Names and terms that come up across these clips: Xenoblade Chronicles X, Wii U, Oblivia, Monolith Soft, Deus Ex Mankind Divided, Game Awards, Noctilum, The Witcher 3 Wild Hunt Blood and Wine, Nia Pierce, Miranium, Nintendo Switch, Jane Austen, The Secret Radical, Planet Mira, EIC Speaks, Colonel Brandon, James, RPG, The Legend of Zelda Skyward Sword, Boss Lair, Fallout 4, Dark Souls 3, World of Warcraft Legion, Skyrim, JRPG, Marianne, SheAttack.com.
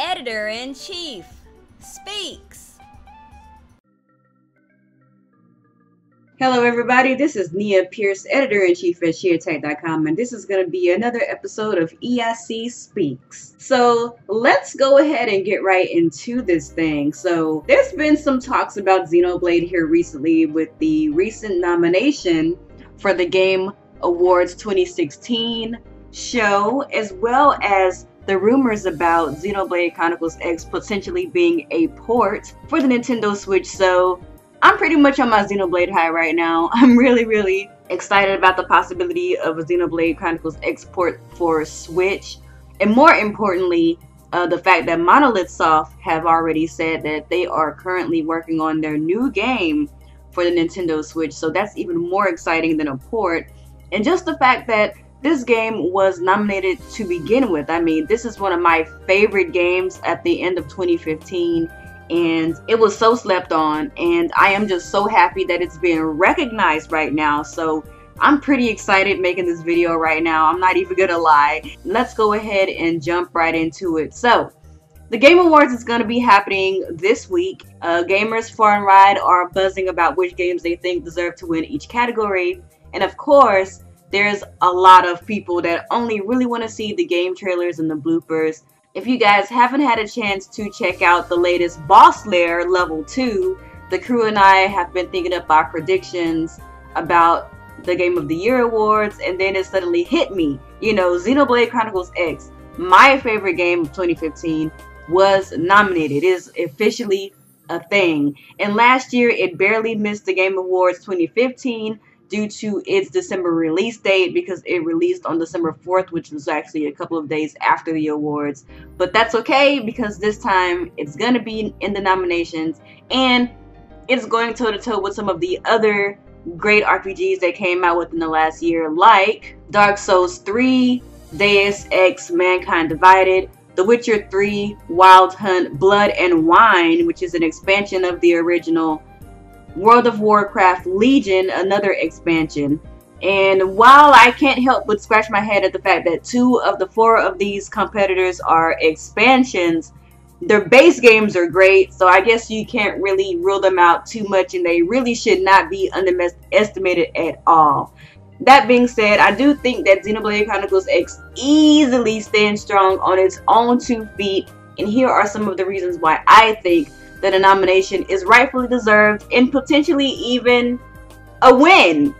Editor-in-Chief Speaks. Hello everybody, this is Nia Pierce, Editor-in-Chief at SheAttack.com, and this is going to be another episode of EIC Speaks. So let's go ahead and get right into this thing. So there's been some talks about Xenoblade here recently with the recent nomination for the Game Awards 2016 show, as well as the rumors about Xenoblade Chronicles X potentially being a port for the Nintendo Switch. So I'm pretty much on my Xenoblade high right now. I'm really excited about the possibility of a Xenoblade Chronicles X port for Switch. And more importantly, the fact that Monolith Soft have already said that they are currently working on their new game for the Nintendo Switch. So that's even more exciting than a port. And just the fact that this game was nominated to begin with. I mean, this is one of my favorite games at the end of 2015, and it was so slept on, and I am just so happy that it's being recognized right now. So I'm pretty excited making this video right now. I'm not even gonna lie. Let's go ahead and jump right into it. So the Game Awards is going to be happening this week. Gamers far and wide are buzzing about which games they think deserve to win each category, and of course there's a lot of people that only really want to see the game trailers and the bloopers. If you guys haven't had a chance to check out the latest Boss Lair Level 2, the crew and I have been thinking up our predictions about the Game of the Year awards, and then it suddenly hit me. You know, Xenoblade Chronicles X, my favorite game of 2015, was nominated. It is officially a thing. And last year, it barely missed the Game Awards 2015, due to its December release date, because it released on December 4th, which was actually a couple of days after the awards. But that's okay, because this time it's going to be in the nominations, and it's going toe-to-toe with some of the other great RPGs that came out within the last year, like Dark Souls 3, Deus Ex Mankind Divided, The Witcher 3 Wild Hunt Blood and Wine, which is an expansion of the original, World of Warcraft Legion, another expansion. And while I can't help but scratch my head at the fact that 2 of the 4 of these competitors are expansions, their base games are great, so I guess you can't really rule them out too much, and they really should not be underestimated at all. That being said, I do think that Xenoblade Chronicles X easily stands strong on its own 2 feet, and here are some of the reasons why I think that a nomination is rightfully deserved and potentially even a win.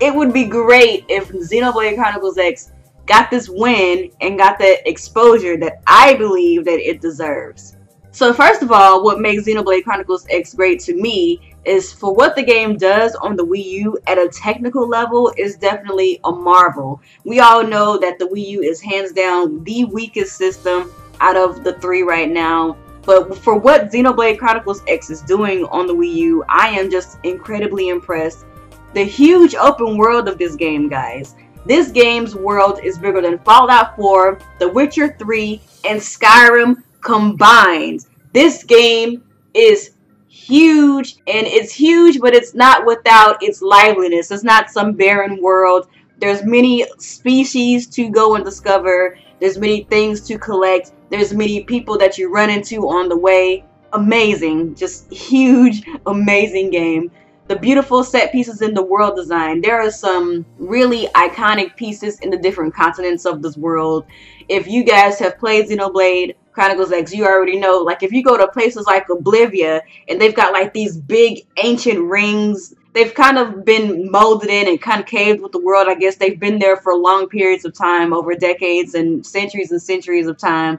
It would be great if Xenoblade Chronicles X got this win and got the exposure that I believe that it deserves. So first of all, what makes Xenoblade Chronicles X great to me is for what the game does on the Wii U at a technical level is definitely a marvel. We all know that the Wii U is hands down the weakest system out of the 3 right now. But for what Xenoblade Chronicles X is doing on the Wii U, I am just incredibly impressed. The huge open world of this game, guys. This game's world is bigger than Fallout 4, The Witcher 3, and Skyrim combined. This game is huge, and it's huge, but it's not without its liveliness. It's not some barren world. There's many species to go and discover. There's many things to collect. There's many people that you run into on the way. Amazing, just huge, amazing game. The beautiful set pieces in the world design. There are some really iconic pieces in the different continents of this world. If you guys have played Xenoblade Chronicles X, you already know, like if you go to places like Oblivia and they've got like these big ancient rings, they've kind of been molded in and concaved with the world. I guess they've been there for long periods of time, over decades and centuries of time.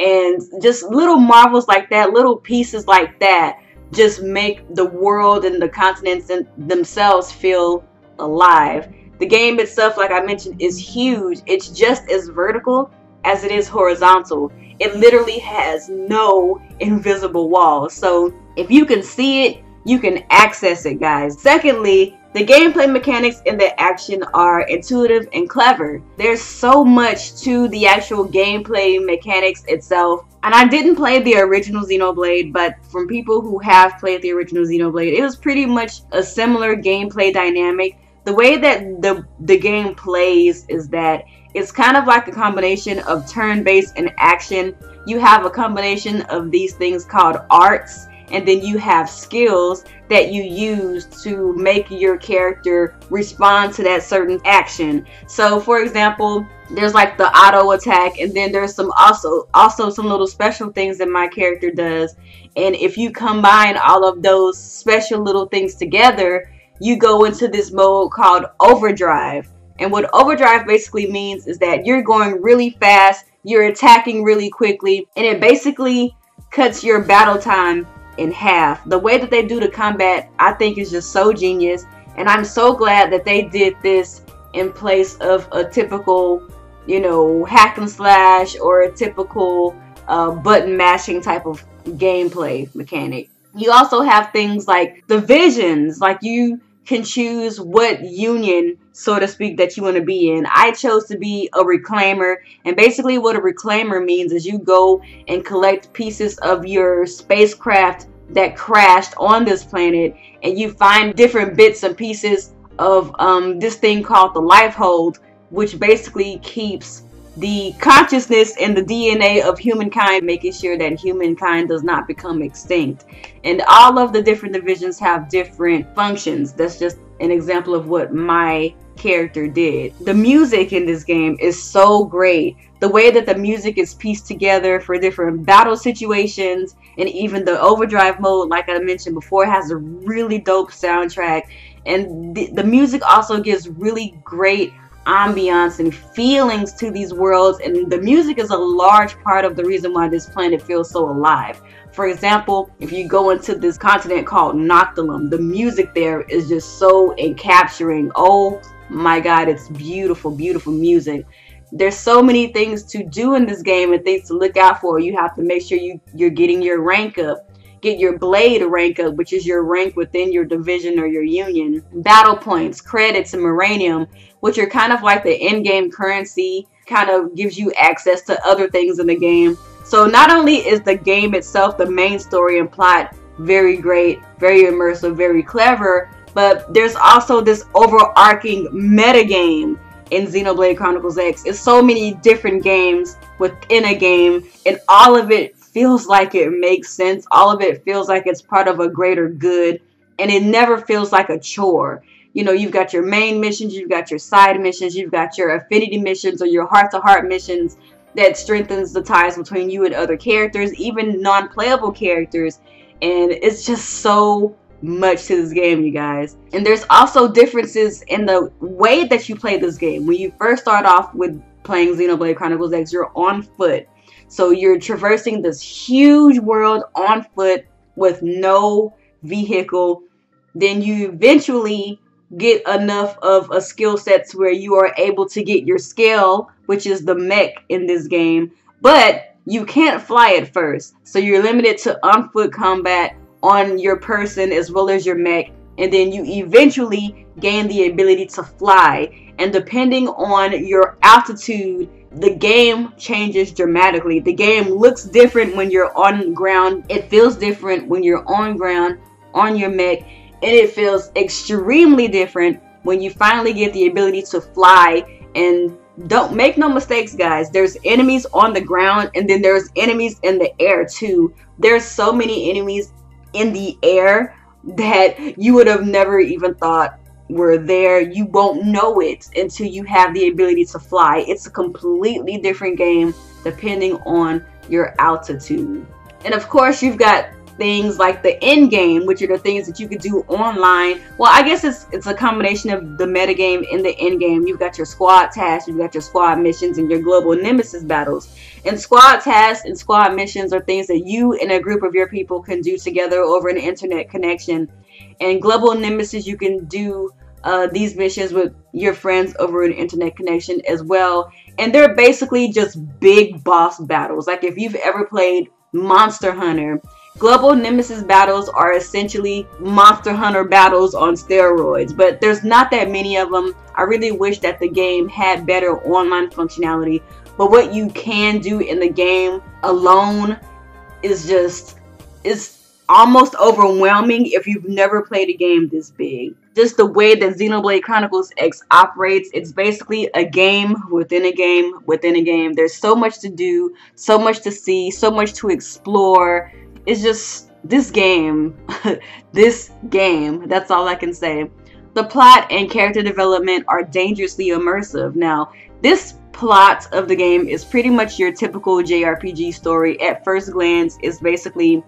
And just little marvels like that, little pieces like that, just make the world and the continents themselves feel alive. The game itself, like I mentioned, is huge. It's just as vertical as it is horizontal. It literally has no invisible walls. So if you can see it, you can access it, guys. Secondly, the gameplay mechanics and the action are intuitive and clever. There's so much to the actual gameplay mechanics itself. And I didn't play the original Xenoblade, but from people who have played the original Xenoblade, it was pretty much a similar gameplay dynamic. The way that the game plays is that It's kind of like a combination of turn-based and action. You have a combination of these things called arts, and then you have skills that you use to make your character respond to that certain action. So for example, there's like the auto attack, and then there's some also some little special things that my character does. And if you combine all of those special little things together, you go into this mode called overdrive. And what overdrive basically means is that you're going really fast, you're attacking really quickly, and it basically cuts your battle time in half. The way that they do the combat, I think, is just so genius, and I'm so glad that they did this in place of a typical, you know, hack and slash or a typical button mashing type of gameplay mechanic. You also have things like the visions, like you can choose what union, so to speak, that you want to be in. I chose to be a reclaimer, and basically what a reclaimer means is you go and collect pieces of your spacecraft that crashed on this planet, and you find different bits and pieces of this thing called the life hold, which basically keeps the consciousness and the DNA of humankind, making sure that humankind does not become extinct. And all of the different divisions have different functions. That's just an example of what my character did. The music in this game is so great. The way that the music is pieced together for different battle situations, and even the overdrive mode, like I mentioned before, has a really dope soundtrack. And the music also gives really great ambiance and feelings to these worlds, and the music is a large part of the reason why this planet feels so alive. For example, if you go into this continent called Noctilum, the music there is just so encapturing. Oh my god, it's beautiful, beautiful music. There's so many things to do in this game and things to look out for. You have to make sure you're getting your rank up. Get your blade rank up, which is your rank within your division or your union. Battle points, credits, and Miranium, which are kind of like the in-game currency, kind of gives you access to other things in the game. So not only is the game itself, the main story and plot, very great, very immersive, very clever, but there's also this overarching metagame in Xenoblade Chronicles X. It's so many different games within a game, and all of it feels like it makes sense. All of it feels like it's part of a greater good, and it never feels like a chore. You know, you've got your main missions, you've got your side missions, you've got your affinity missions or your heart-to-heart missions that strengthens the ties between you and other characters, even non-playable characters, and it's just so much to this game, you guys. And there's also differences in the way that you play this game. When you first start off with playing Xenoblade Chronicles X, you're on foot. So you're traversing this huge world on foot with no vehicle. Then you eventually get enough of a skill set where you are able to get your scale, which is the mech in this game. But you can't fly at first. So you're limited to on foot combat on your person as well as your mech. And then you eventually gain the ability to fly. And depending on your altitude, the game changes dramatically. The game looks different when you're on ground. It feels different when you're on ground on your mech, and it feels extremely different when you finally get the ability to fly. And don't make no mistakes, guys, there's enemies on the ground, and then there's enemies in the air too. There's so many enemies in the air that you would have never even thought were there. You won't know it until you have the ability to fly. It's a completely different game depending on your altitude. And of course, you've got things like the end game, which are the things that you could do online. Well, I guess it's a combination of the metagame and the end game. You've got your squad tasks, you've got your squad missions, and your global nemesis battles. And squad tasks and squad missions are things that you and a group of your people can do together over an internet connection. And global nemesis, you can do these missions with your friends over an internet connection as well. And they're basically just big boss battles. Like if you've ever played Monster Hunter, global nemesis battles are essentially Monster Hunter battles on steroids, but there's not that many of them. I really wish that the game had better online functionality, but what you can do in the game alone is just, it's almost overwhelming if you've never played a game this big. just the way that Xenoblade Chronicles X operates. It's basically a game within a game within a game. There's so much to do, so much to see, so much to explore. It's just this game, this game, that's all I can say. The plot and character development are dangerously immersive. Now, this plot of the game is pretty much your typical JRPG story. At first glance, it's basically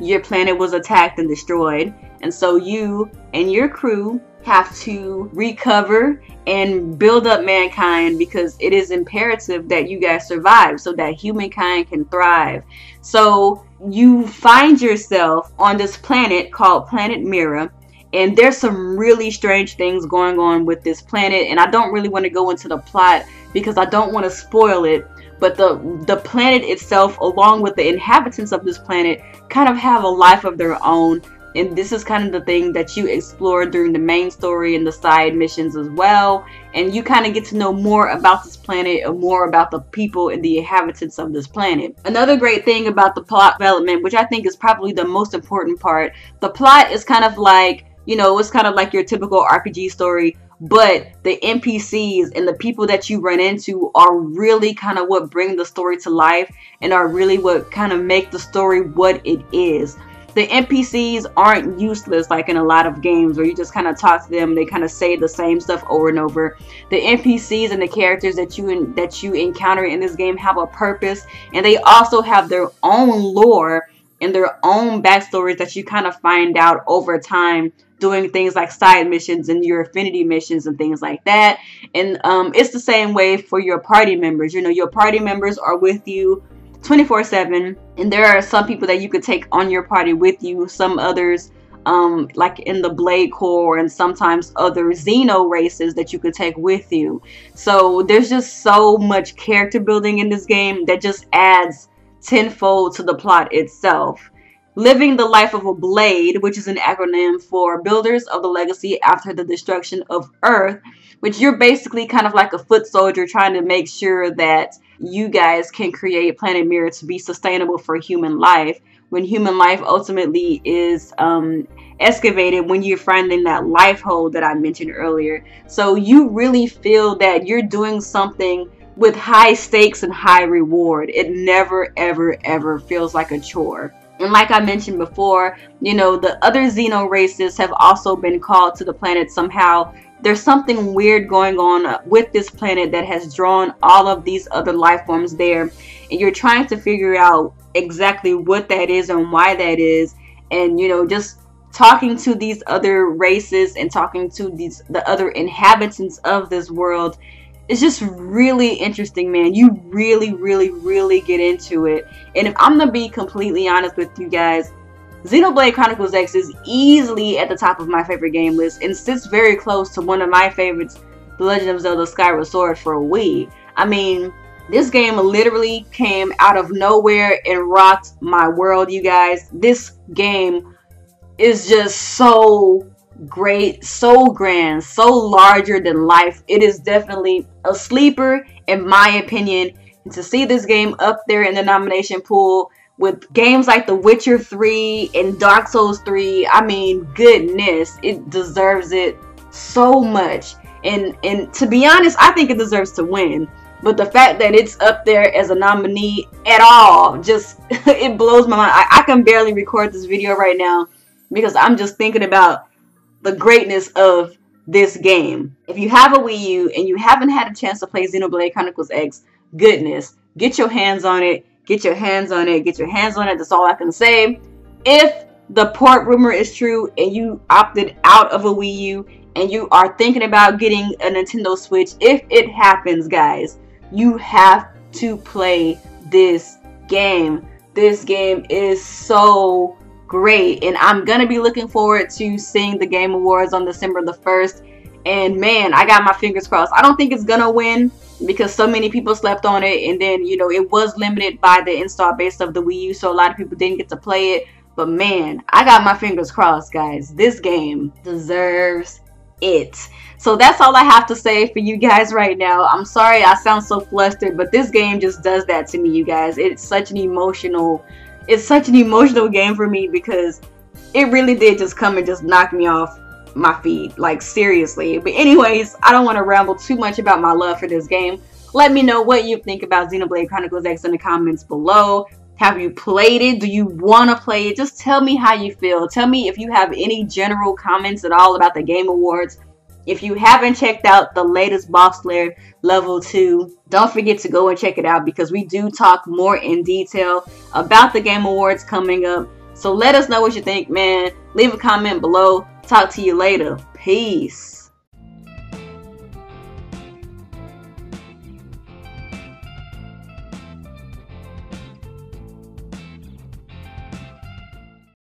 your planet was attacked and destroyed, and so you and your crew have to recover and build up mankind because it is imperative that you guys survive so that humankind can thrive. So you find yourself on this planet called Planet Mira, and there's some really strange things going on with this planet, and I don't really want to go into the plot because I don't want to spoil it. But the planet itself, along with the inhabitants of this planet, kind of have a life of their own. And this is kind of the thing that you explore during the main story and the side missions as well. And you kind of get to know more about this planet and more about the people and the inhabitants of this planet. Another great thing about the plot development, which I think is probably the most important part, the plot is kind of like, you know, it's kind of like your typical RPG story. But the NPCs and the people that you run into are really kind of what bring the story to life and are really what kind of make the story what it is. The NPCs aren't useless like in a lot of games where you just kind of talk to them and they kind of say the same stuff over and over. The NPCs and the characters that you encounter in this game have a purpose, and they also have their own lore and their own backstories that you kind of find out over time, doing things like side missions and your affinity missions and things like that. And it's the same way for your party members. You know, your party members are with you 24/7, and there are some people that you could take on your party with you, some others like in the Blade Corps and sometimes other Xeno races that you could take with you. So there's just so much character building in this game that just adds tenfold to the plot itself. Living the life of a blade, which is an acronym for Builders of the Legacy After the Destruction of Earth, which you're basically kind of like a foot soldier trying to make sure that you guys can create Planet Mira to be sustainable for human life. When human life ultimately is excavated when you're finding that life hole that I mentioned earlier. So you really feel that you're doing something with high stakes and high reward. It never, ever, ever feels like a chore. And like I mentioned before, you know, the other Xeno races have also been called to the planet somehow. There's something weird going on with this planet that has drawn all of these other life forms there. And you're trying to figure out exactly what that is and why that is. And, you know, just talking to these other races and talking to the other inhabitants of this world. It's just really interesting, man. You really, really, really get into it. And if I'm going to be completely honest with you guys, Xenoblade Chronicles X is easily at the top of my favorite game list and sits very close to one of my favorites, The Legend of Zelda Skyward Sword for Wii. I mean, this game literally came out of nowhere and rocked my world, you guys. This game is just so great, so grand, so larger than life. It is definitely a sleeper in my opinion, and to see this game up there in the nomination pool with games like The Witcher 3 and Dark Souls 3, I mean, goodness, it deserves it so much. And to be honest, I think it deserves to win, but the fact that it's up there as a nominee at all, just it blows my mind. I can barely record this video right now because I'm just thinking about the greatness of this game. If you have a Wii U and you haven't had a chance to play Xenoblade Chronicles X, goodness, get your hands on it, get your hands on it, get your hands on it. That's all I can say. If the port rumor is true and you opted out of a Wii U and you are thinking about getting a Nintendo Switch, if it happens, guys, you have to play this game. This game is so great, and I'm gonna be looking forward to seeing the Game Awards on December 1st, and man, I got my fingers crossed. I don't think it's gonna win because so many people slept on it, and then, you know, it was limited by the install base of the Wii U, so a lot of people didn't get to play it. But man, I got my fingers crossed, guys. This game deserves it. So that's all I have to say for you guys right now. I'm sorry I sound so flustered, but this game just does that to me, you guys. It's such an emotional game for me because it really did just come and just knock me off my feed, like seriously. But anyways, I don't want to ramble too much about my love for this game. Let me know what you think about Xenoblade Chronicles X in the comments below. Have you played it? Do you want to play it? Just tell me how you feel. Tell me if you have any general comments at all about the Game Awards. If you haven't checked out the latest Boss Lair Level 2, don't forget to go and check it out, because we do talk more in detail about the Game Awards coming up. So let us know what you think, man. Leave a comment below. Talk to you later. Peace.